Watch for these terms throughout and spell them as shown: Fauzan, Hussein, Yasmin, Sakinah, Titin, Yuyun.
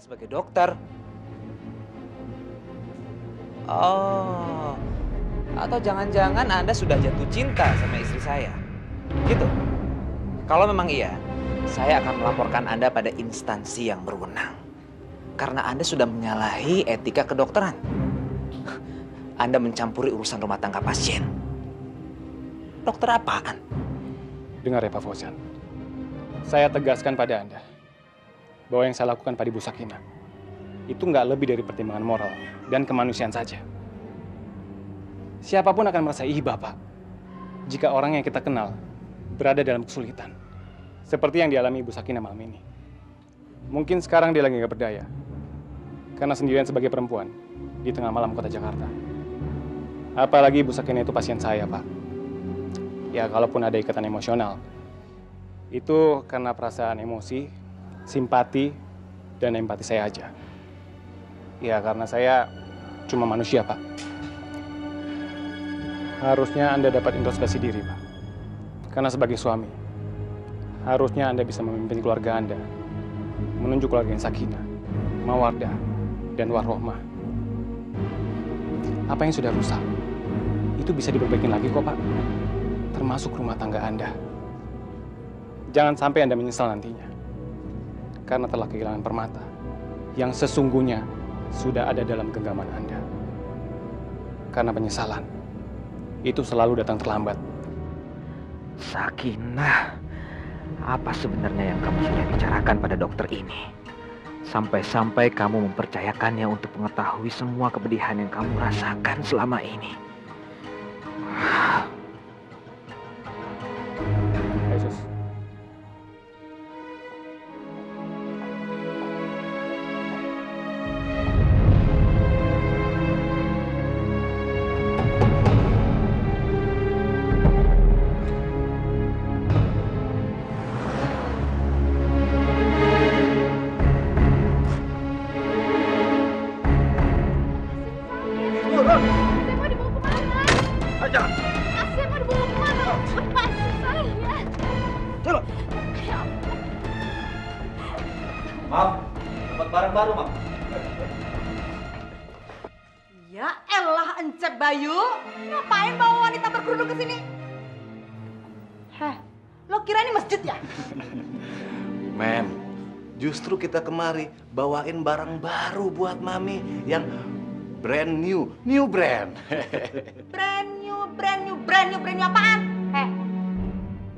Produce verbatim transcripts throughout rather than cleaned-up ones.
saya sebagai dokter. Oh, atau jangan-jangan Anda sudah jatuh cinta sama istri saya. Gitu. Kalau memang iya, saya akan melaporkan Anda pada instansi yang berwenang. Karena Anda sudah menyalahi etika kedokteran. Anda mencampuri urusan rumah tangga pasien. Dokter apaan? Dengar ya Pak Fauzan. Saya tegaskan pada Anda bahwa yang saya lakukan pada Ibu Sakinah itu nggak lebih dari pertimbangan moral dan kemanusiaan saja. Siapapun akan merasa hibah, Pak, jika orang yang kita kenal berada dalam kesulitan. Seperti yang dialami Ibu Sakinah malam ini. Mungkin sekarang dia lagi nggak berdaya. Karena sendirian sebagai perempuan di tengah malam kota Jakarta. Apalagi Ibu Sakinah itu pasien saya, Pak. Ya, kalaupun ada ikatan emosional, itu karena perasaan emosi, simpati, dan empati saya aja. Ya, karena saya cuma manusia, Pak. Harusnya Anda dapat introspeksi diri, Pak. Karena sebagai suami, harusnya Anda bisa memimpin keluarga Anda. Menunjuk keluarga yang sakinah, mawardah, dan warohmah. Apa yang sudah rusak, itu bisa diperbaikin lagi kok, Pak. Termasuk rumah tangga Anda. Jangan sampai Anda menyesal nantinya. Karena telah kehilangan permata yang sesungguhnya sudah ada dalam genggaman Anda. Karena penyesalan, itu selalu datang terlambat. Sakinah, apa sebenarnya yang kamu sudah bicarakan pada dokter ini? Sampai-sampai kamu mempercayakannya untuk mengetahui semua kepedihan yang kamu rasakan selama ini. Yesus. Bayu, ngapain bawa wanita berkerudung ke sini? Heh, lo kira ini masjid ya? Mem, justru kita kemari bawain barang baru buat Mami yang brand new, new brand. Brand new, brand new, brand new, brand new apaan? Heh,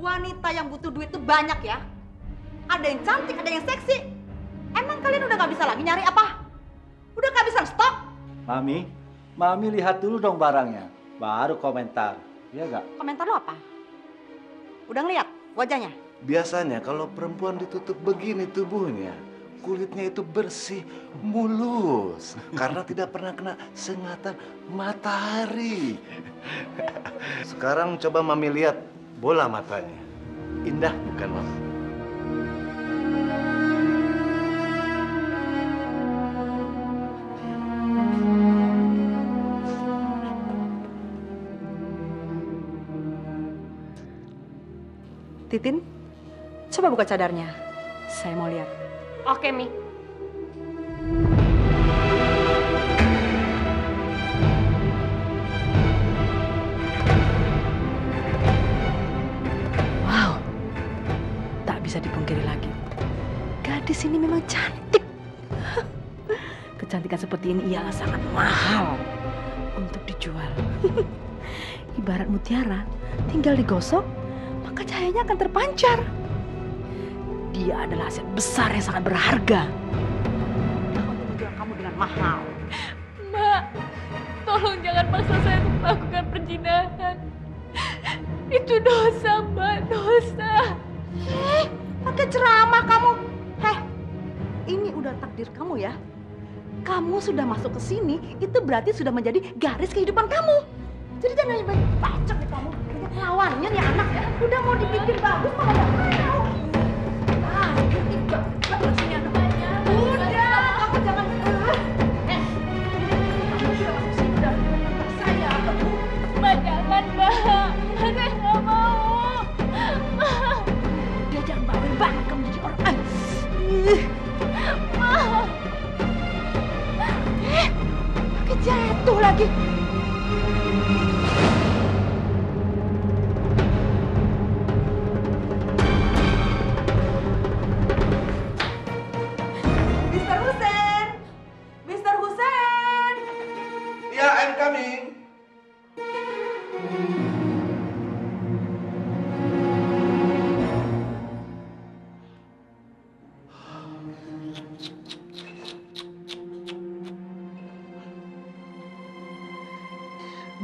wanita yang butuh duit tuh banyak ya. Ada yang cantik, ada yang seksi. Emang kalian udah gak bisa lagi nyari apa? Udah kehabisan stok? Mami? Mami lihat dulu dong barangnya, baru komentar, iya gak? Komentar lo apa? Udah ngeliat wajahnya? Biasanya kalau perempuan ditutup begini tubuhnya, kulitnya itu bersih, mulus. Karena tidak pernah kena sengatan matahari. Sekarang coba Mami lihat bola matanya. Indah bukan, Mami? Titin, coba buka cadarnya. Saya mau lihat. Oke, Mi. Wow. Tak bisa dipungkiri lagi. Gadis ini memang cantik. Kecantikan seperti ini ialah sangat mahal untuk dijual. Ibarat mutiara, tinggal digosok, maka cahayanya akan terpancar. Dia adalah aset besar yang sangat berharga. Aku menjual kamu dengan mahal. Mbak, tolong jangan paksa saya untuk melakukan perjinahan. Itu dosa, Mbak, dosa. Eh, pakai ceramah kamu. Heh, ini udah takdir kamu ya. Kamu sudah masuk ke sini, itu berarti sudah menjadi garis kehidupan kamu. Jadi jangan hanya bacok deh kamu. Lawannya nih anak ya, udah mau dibikin bagus malah nggak mau. Ah, ini gak bener sini anak. Udah, kamu jangan. Eh, kamu sudah masuk sini udah tentang saya atau Mbak jangan Mbak, saya nggak mau. Dia jangan bawel banget kamu jadi orang. Mbak.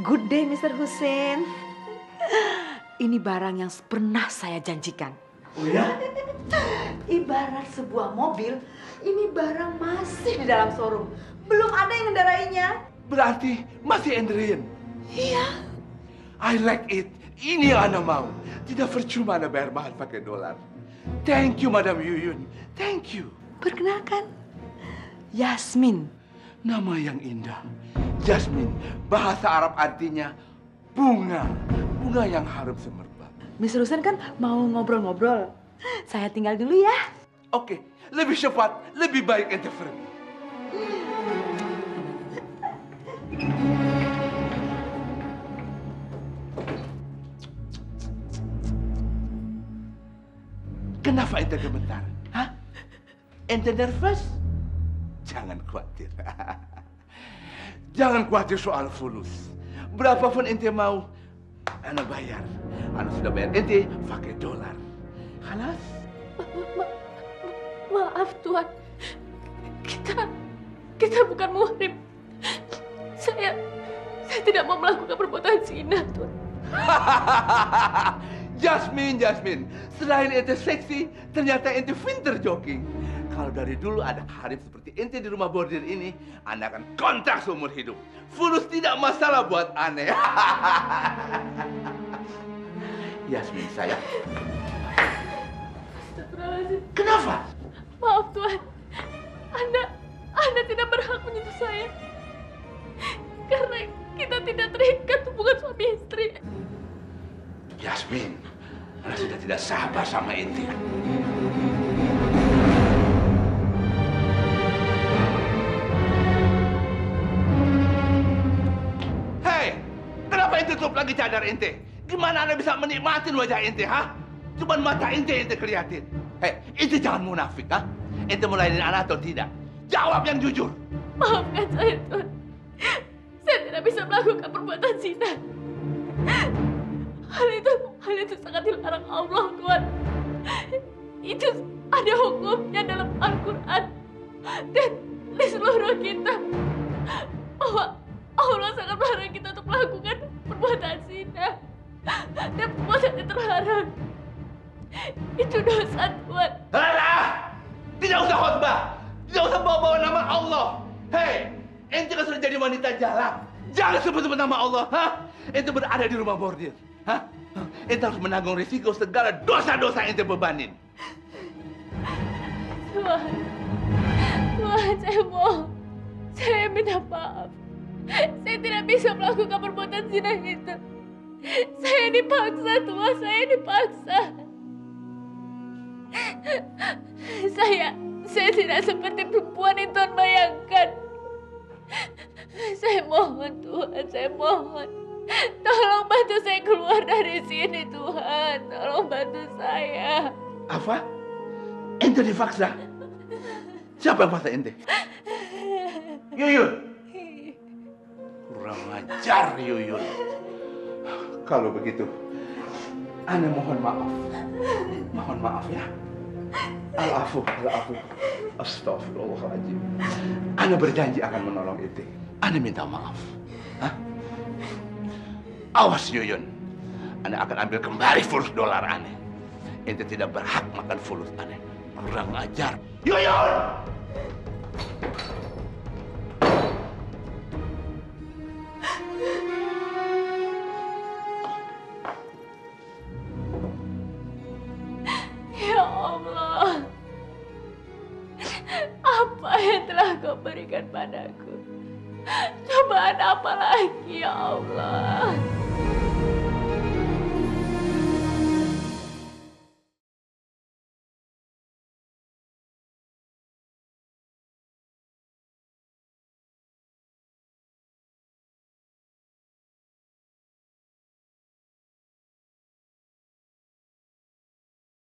Good day, mister Hussein. Ini barang yang pernah saya janjikan. Oh ya? Ibarat sebuah mobil, ini barang masih di dalam showroom. Belum ada yang mengendarainya. Berarti masih Andrian. Iya. I like it. Ini yang Anda mau. Tidak percuma Anda bayar mahal pakai dolar. Thank you, Madam Yuyun. Thank you. Perkenalkan, Yasmin. Nama yang indah. Yasmin, bahasa Arab artinya bunga. Bunga yang harum semerbak. mister Hussein kan mau ngobrol-ngobrol. Saya tinggal dulu ya. Oke, lebih cepat, lebih baik ente pergi. Kenapa ente gemetar? Hah? Ente nervous? Jangan khawatir. Jangan khawatir soal fulus. Berapapun ente mau, ana bayar. Ana sudah bayar ente pakai dolar. Halas? Ma ma ma maaf Tuhan. Kita kita bukan muhrim. Saya saya tidak mau melakukan perbuatan zina, Tuhan. Yasmin, Yasmin, selain ente seksi, ternyata ente pinter jogging. Kalau dari dulu ada harif seperti ente di rumah bordir ini, Anda akan kontrak seumur hidup. Fulus tidak masalah buat aneh. Yasmin, sayang. Kenapa? Maaf, Tuhan. Anda, Anda tidak berhak menyentuh saya. Karena kita tidak terikat hubungan suami istri. Yasmin, Anda sudah tidak sabar sama ente. Hei, kenapa ente tutup lagi cadar ente? Gimana Anda bisa menikmati wajah ente, ha? Cuman mata ente ente kelihatin. Hei, ente jangan munafik, ha? Ente mau layanin Anda atau tidak? Jawab yang jujur. Maafkan saya, Tuhan. Saya tidak bisa melakukan perbuatan zina. Hal itu, hal itu sangat dilarang Allah, Tuhan. Itu ada hukumnya dalam Al-Quran dan di seluruh kita. Bahwa Allah sangat melarang kita untuk melakukan perbuatan zina dan perbuatan yang terlarang. Itu dosa, Tuhan. Alah! Tidak usah khutbah! Tidak usah bawa-bawa nama Allah! Hei! Ente kan sudah jadi wanita jalan! Jangan sebut-sebut nama Allah, ha? Ente berada di rumah bordir. Hah? Ente harus menanggung risiko segala dosa-dosa ente bebanin. Tuhan, Tuhan, saya mohon, saya minta maaf. Saya tidak bisa melakukan perbuatan zina itu. Saya dipaksa, Tuhan, saya dipaksa. Saya, saya tidak seperti perempuan yang Tuhan bayangkan. Saya mohon, Tuhan, saya mohon. Tolong bantu saya keluar dari sini, Tuhan. Tolong bantu saya. Apa? Ente dipaksa? Siapa yang paksa ente? Yuyun. Kurang ajar, Yuyun. Kalau begitu, Ana mohon maaf. Mohon maaf ya. Al-afu, al-afu. Astagfirullahaladzim. Ana berjanji akan menolong ente. Ana minta maaf. Hah? Awas, Yuyun. Anda akan ambil kembali fulus dolar aneh. Ente tidak berhak makan fulus aneh. Kurang ajar. Yuyun! Ya Allah. Apa yang telah kau berikan padaku? Cobaan apa lagi, ya Allah?